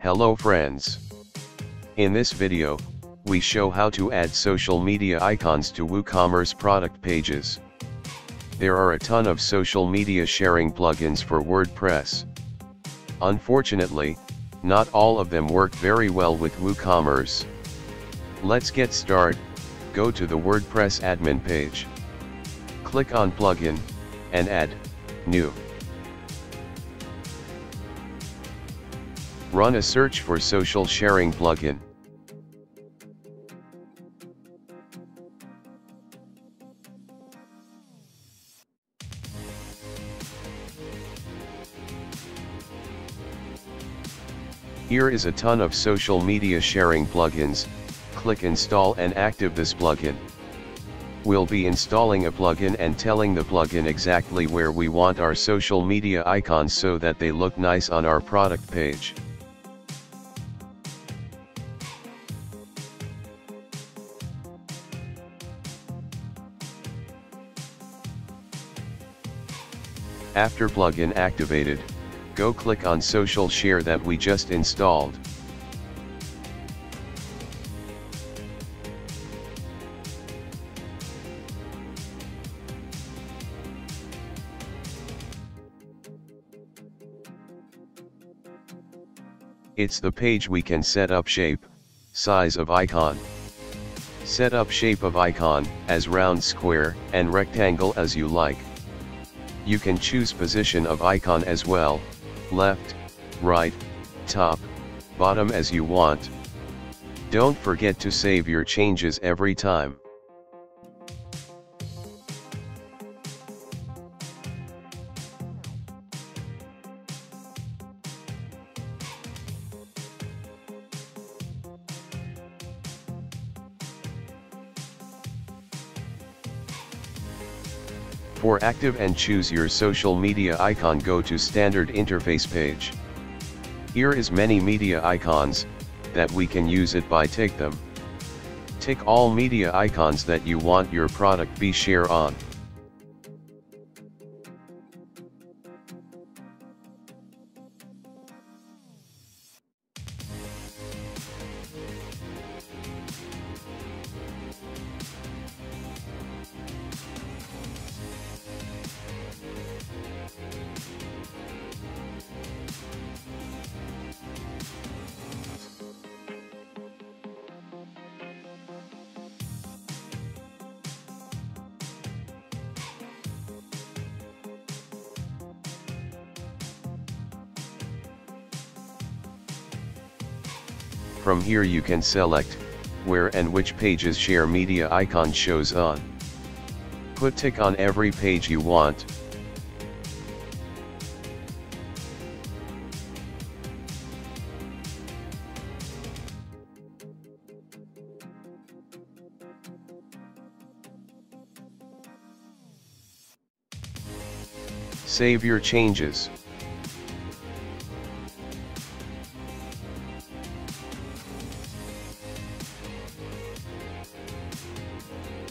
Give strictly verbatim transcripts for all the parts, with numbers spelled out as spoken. Hello friends. In this video, we show how to add social media icons to WooCommerce product pages. There are a ton of social media sharing plugins for WordPress. Unfortunately, not all of them work very well with WooCommerce. Let's get started. Go to the WordPress admin page. Click on Plugin, and add, New. Run a search for social sharing plugin. Here is a ton of social media sharing plugins. Click Install and active this plugin. We'll be installing a plugin and telling the plugin exactly where we want our social media icons so that they look nice on our product page. After plugin activated, go click on Social Share that we just installed. It's the page we can set up shape, size of icon. Set up shape of icon, as round, square, and rectangle as you like. You can choose position of icon as well, left, right, top, bottom as you want. Don't forget to save your changes every time. For active and choose your social media icon, go to Standard Interface page. Here is many media icons, that we can use it by tick them. Tick all media icons that you want your product be share on. From here you can select where and which pages share media icon shows on. Put tick on every page you want. Save your changes.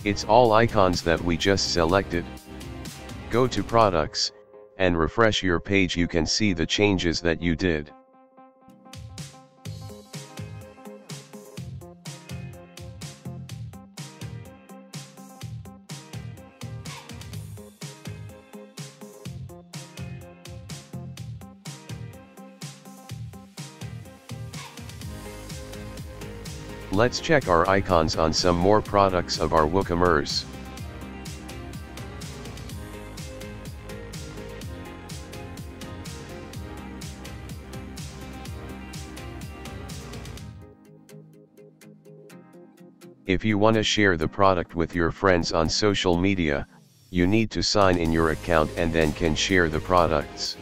It's all icons that we just selected. Go to products, and refresh your page. You can see the changes that you did. Let's check our icons on some more products of our WooCommerce. If you want to share the product with your friends on social media, you need to sign in your account and then can share the products.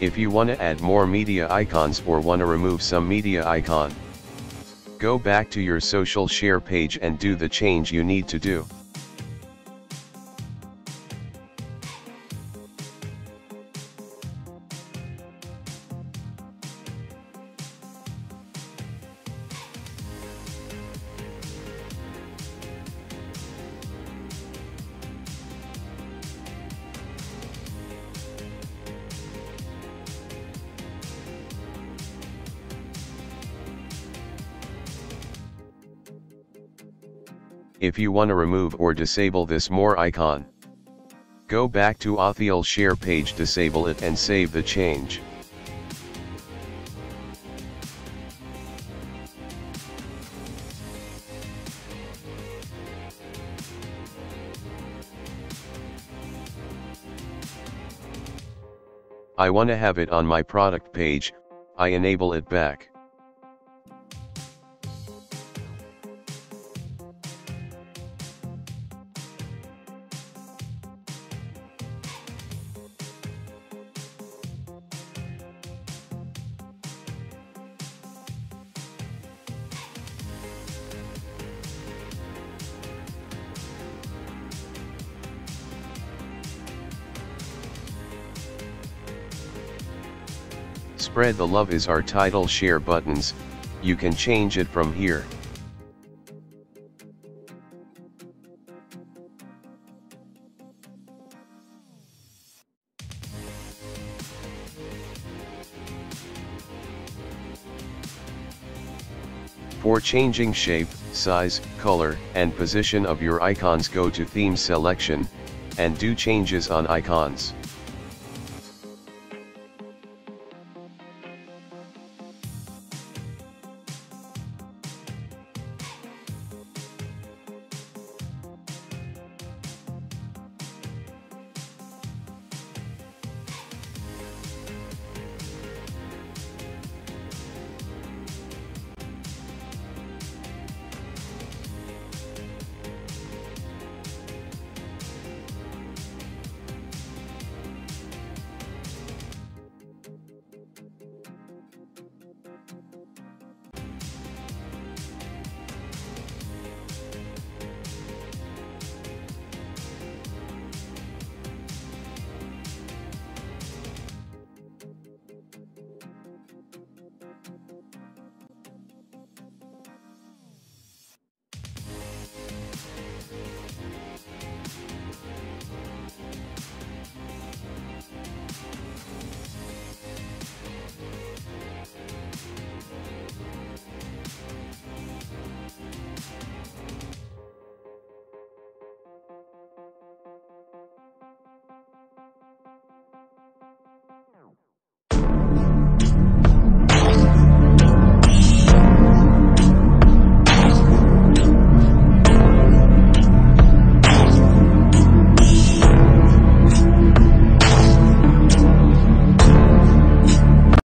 If you want to add more media icons or want to remove some media icon, go back to your social share page and do the change you need to do. If you want to remove or disable this more icon, go back to Autheil share page, disable it and save the change. I want to have it on my product page, I enable it back. Spread the love is our title share buttons, you can change it from here. For changing shape, size, color, and position of your icons, go to theme selection, and do changes on icons.